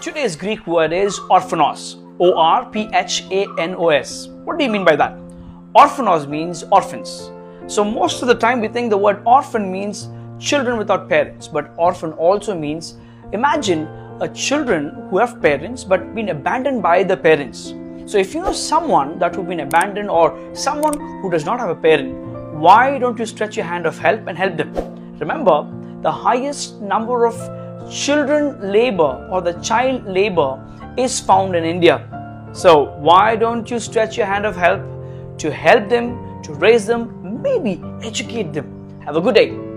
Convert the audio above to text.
today's Greek word is orphanos. O-R-P-H-A-N-O-S. What do you mean by that? Orphanos means orphans. So most of the time we think the word orphan means children without parents, but orphan also means, imagine a children who have parents but been abandoned by the parents. So if you know someone that who've been abandoned or someone who does not have a parent, why don't you stretch your hand of help and help them? Remember, the highest number of children labor or the child labor is found in India. So why don't you stretch your hand of help to help them, to raise them, maybe educate them? Have a good day.